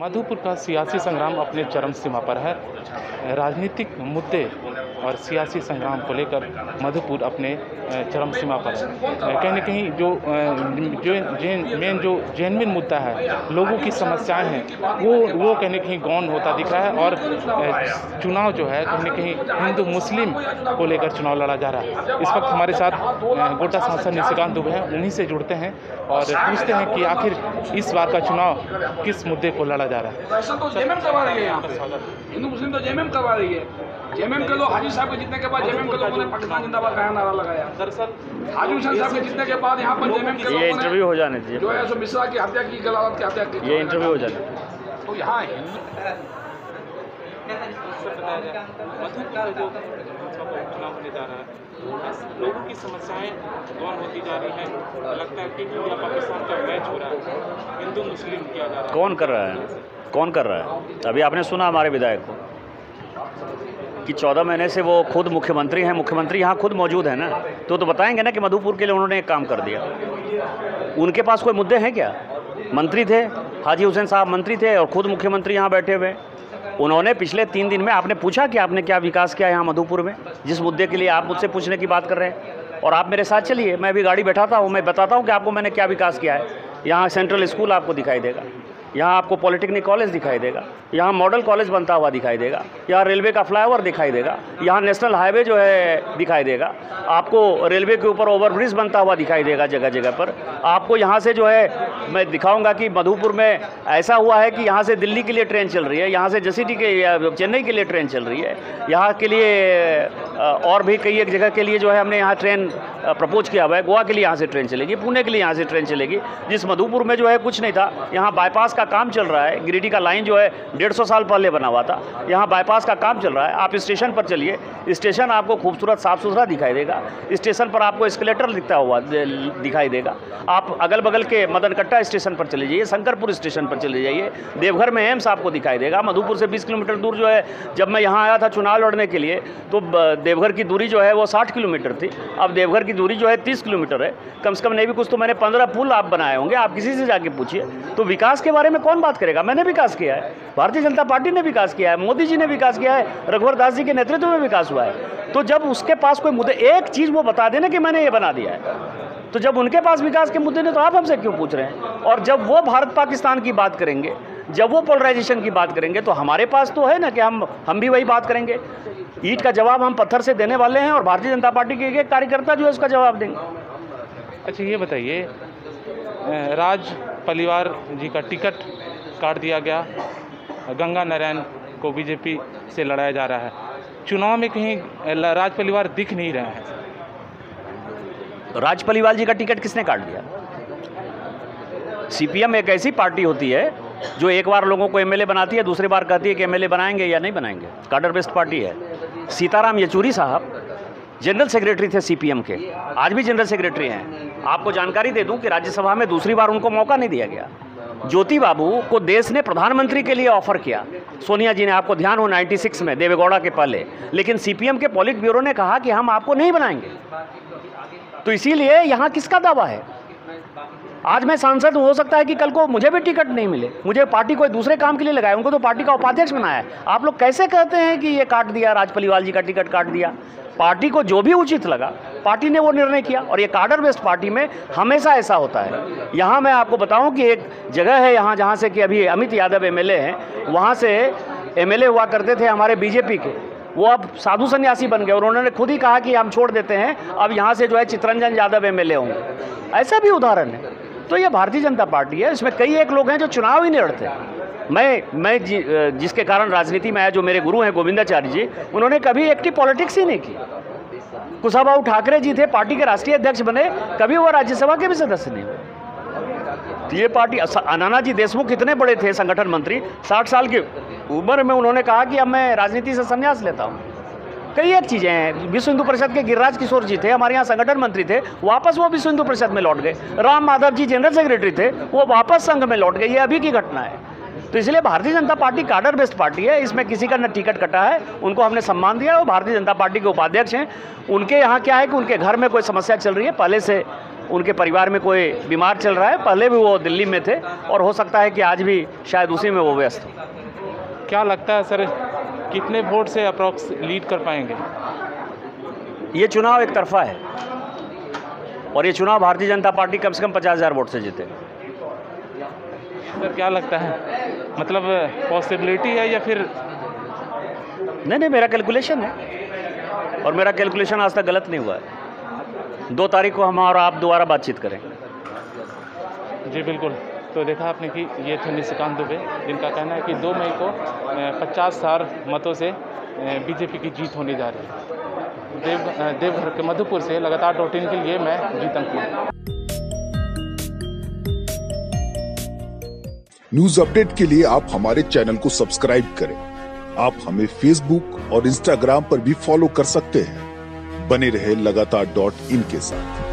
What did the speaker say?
मधुपुर का सियासी संग्राम अपने चरम सीमा पर है। राजनीतिक मुद्दे और सियासी संग्राम को लेकर मधुपुर अपने चरम सीमा पर है। कहीं ना कहीं जो जेनविन मुद्दा है, लोगों की समस्याएं हैं, वो कहीं ना कहीं गौन होता दिख रहा है। और चुनाव जो है कहीं ना कहीं हिंदू मुस्लिम को लेकर चुनाव लड़ा जा रहा है। इस वक्त हमारे साथ गोटा सांसद निशिकांत दुबे हैं, उन्हीं से जुड़ते हैं और पूछते हैं कि आखिर इस बार का चुनाव किस मुद्दे को लड़ा जा रहा है। तो जेएमएम करवा रही है यहाँ पर, हिंदू मुस्लिम तो जेएमएम करवा रही है। जेएमएम के लोग हाजी साहब के जीतने के बाद जेएमएम के लोगों ने पाकिस्तान जिंदाबाद का नारा लगाया। दरअसल हाजी हुसैन साहब के जीतने के बाद यहाँ पर जेएमएम के ये इंटरव्यू हो जाने चाहिए, जो है मिश्रा की हत्या की, गलावत की हत्या की, ये इंटरव्यू हो जाने। तो यहाँ लोगों की समस्याएं गौन होती जा रही है। लगता है कि इंडिया पाकिस्तान का मैच हो रहा है, हिंदू मुस्लिम किया जा रहा है। कौन कर रहा है? अभी आपने सुना हमारे विधायक को कि 14 महीने से वो खुद मुख्यमंत्री हैं, मुख्यमंत्री यहाँ खुद मौजूद हैं ना, तो बताएंगे ना कि मधुपुर के लिए उन्होंने एक काम कर दिया। उनके पास कोई मुद्दे हैं क्या? मंत्री थे, हाजी हुसैन साहब मंत्री थे और खुद मुख्यमंत्री यहाँ बैठे हुए। उन्होंने पिछले 3 दिन में, आपने पूछा कि आपने क्या विकास किया यहाँ मधुपुर में, जिस मुद्दे के लिए आप मुझसे पूछने की बात कर रहे हैं। और आप मेरे साथ चलिए, मैं अभी गाड़ी बैठाता हूँ, मैं बताता हूँ कि आपको मैंने क्या विकास किया है। यहाँ सेंट्रल स्कूल आपको दिखाई देगा, यहाँ आपको पॉलिटेक्निक कॉलेज दिखाई देगा, यहाँ मॉडल कॉलेज बनता हुआ दिखाई देगा, यहाँ रेलवे का फ्लाईओवर दिखाई देगा, यहाँ नेशनल हाईवे जो है दिखाई देगा आपको, रेलवे के ऊपर ओवरब्रिज बनता हुआ दिखाई देगा जगह जगह पर आपको। यहाँ से जो है मैं दिखाऊंगा कि मधुपुर में ऐसा हुआ है कि यहाँ से दिल्ली के लिए ट्रेन चल रही है, यहाँ से चेन्नई के लिए ट्रेन चल रही है, यहाँ के लिए और भी कई एक जगह के लिए जो है हमने यहाँ ट्रेन प्रपोज किया हुआ है। गोवा के लिए यहाँ से ट्रेन चलेगी, पुणे के लिए यहाँ से ट्रेन चलेगी, जिस मधुपुर में जो है कुछ नहीं था। यहाँ बाईपास का काम चल रहा है, गिरिडीह का लाइन जो है 150 साल पहले बना हुआ था, यहाँ बाईपास का काम चल रहा है। आप स्टेशन पर चलिए, स्टेशन आपको खूबसूरत साफ सुथरा दिखाई देगा, स्टेशन पर आपको एस्केलेटर दिखता हुआ दिखाई देगा। आप अगल बगल के मदन कट्टा स्टेशन पर चले जाइए, शंकरपुर स्टेशन पर चले जाइए, देवघर में एम्स आपको दिखाई देगा। मधुपुर से 20 किलोमीटर दूर जो है, जब मैं यहाँ आया था चुनाव लड़ने के लिए तो देवघर की दूरी जो है वो 60 किलोमीटर थी, अब देवघर की दूरी जो है 30 किलोमीटर है। कम से कम नहीं भी कुछ तो मैंने 15 पुल आप बनाए होंगे, आप किसी से जाके पूछिए। तो विकास के बारे में कौन बात करेगा? मैंने विकास किया है, भारतीय जनता पार्टी ने विकास किया है, मोदी जी ने विकास किया है, रघुवर दास जी के नेतृत्व में विकास हुआ है। तो जब उसके पास कोई मुद्दे, एक चीज़ वो बता देना कि मैंने ये बना दिया है, तो जब उनके पास विकास के मुद्दे नहीं तो आप हमसे क्यों पूछ रहे हैं? और जब वो भारत पाकिस्तान की बात करेंगे, जब वो पोलराइजेशन की बात करेंगे, तो हमारे पास तो है ना कि हम भी वही बात करेंगे। ईंट का जवाब हम पत्थर से देने वाले हैं और भारतीय जनता पार्टी के एक कार्यकर्ता जो है उसका जवाब देंगे। अच्छा ये बताइए, राज परिवार जी का टिकट काट दिया गया, गंगा नारायण को बीजेपी से लड़ाया जा रहा है, चुनाव में कहीं राज परिवार दिख नहीं रहा है। राज परिवार जी का टिकट किसने काट दिया? सीपीएम एक ऐसी पार्टी होती है जो एक बार लोगों को एमएलए बनाती है, दूसरी बार कहती है कि एमएलए बनाएंगे या नहीं बनाएंगे। काडर बेस्ड पार्टी है। सीताराम येचूरी साहब जनरल सेक्रेटरी थे सीपीएम के, आज भी जनरल सेक्रेटरी हैं। आपको जानकारी दे दूं कि राज्यसभा में दूसरी बार उनको मौका नहीं दिया गया। ज्योतिबाबू को देश ने प्रधानमंत्री के लिए ऑफर किया, सोनिया जी ने, आपको ध्यान हो 96 में देवगौड़ा के पहले, लेकिन सीपीएम के पॉलिट ब्यूरो ने कहा कि हम आपको नहीं बनाएंगे। तो इसीलिए यहाँ किसका दावा है? आज मैं सांसद हूँ, हो सकता है कि कल को मुझे भी टिकट नहीं मिले, मुझे पार्टी कोई दूसरे काम के लिए लगाए, उनको तो पार्टी का उपाध्यक्ष बनाया है। आप लोग कैसे कहते हैं कि ये काट दिया, राज परिवार जी का टिकट काट दिया? पार्टी को जो भी उचित लगा पार्टी ने वो निर्णय किया, और ये कार्डर बेस्ड पार्टी में हमेशा ऐसा होता है। यहाँ मैं आपको बताऊँ कि एक जगह है यहाँ जहाँ से कि अभी अमित यादव एमएलए हैं, वहाँ से एमएलए हुआ करते थे हमारे बीजेपी के, वो अब साधु सन्यासी बन गए और उन्होंने खुद ही कहा कि हम छोड़ देते हैं, अब यहाँ से जो है चित्रंजन यादव एमएलए होंगे। ऐसा भी उदाहरण है। तो ये भारतीय जनता पार्टी है, इसमें कई एक लोग हैं जो चुनाव ही नहीं लड़ते। मैं जिसके कारण राजनीति में आया, जो मेरे गुरु हैं गोविंदाचार्य जी, उन्होंने कभी एक्टिव पॉलिटिक्स ही नहीं की। कुशाबाऊ ठाकरे जी थे, पार्टी के राष्ट्रीय अध्यक्ष बने, कभी वो राज्यसभा के भी सदस्य नहीं हुए। तो ये पार्टी, अन्ना जी देशमुख कितने बड़े थे संगठन मंत्री, 60 साल की उम्र में उन्होंने कहा कि अब मैं राजनीति से संन्यास लेता हूँ। कई एक चीज़ें हैं। विश्व हिंदू परिषद के गिरिराज किशोर जी थे, हमारे यहाँ संगठन मंत्री थे, वापस वो विश्व हिंदू परिषद में लौट गए। राम माधव जी जनरल सेक्रेटरी थे, वो वापस संघ में लौट गए। ये अभी की घटना है। तो इसलिए Bharatiya Janata party cadre based party है, इसमें किसी का न टिकट कटा है, उनको हमने सम्मान दिया। वो भारतीय जनता पार्टी के उपाध्यक्ष हैं। उनके यहाँ क्या है कि उनके घर में कोई समस्या चल रही है, पहले से उनके परिवार में कोई बीमार चल रहा है, पहले भी वो दिल्ली में थे और हो सकता है कि आज भी शायद उसी में वो व्यस्त हो। क्या लगता है सर कितने वोट से अप्रॉक्स लीड कर पाएंगे? ये चुनाव एक तरफा है और ये चुनाव भारतीय जनता पार्टी कम से कम 50,000 वोट से जीते। सर क्या लगता है मतलब पॉसिबिलिटी है या फिर? नहीं, मेरा कैलकुलेशन है और मेरा कैलकुलेशन आज तक गलत नहीं हुआ है। 2 तारीख को हम और आप दोबारा बातचीत करें। जी बिल्कुल। तो देखा आपने कि ये थे निशिकांत दुबे, जिनका कहना है कि 2 मई को 50,000 मतों से बीजेपी की जीत होने जा रही है। देवघर के मधुपुर से लगातार डॉट इन के लिए मैं जीतंक। न्यूज अपडेट के लिए आप हमारे चैनल को सब्सक्राइब करें। आप हमें फेसबुक और इंस्टाग्राम पर भी फॉलो कर सकते हैं। बने रहे लगातार .in के साथ।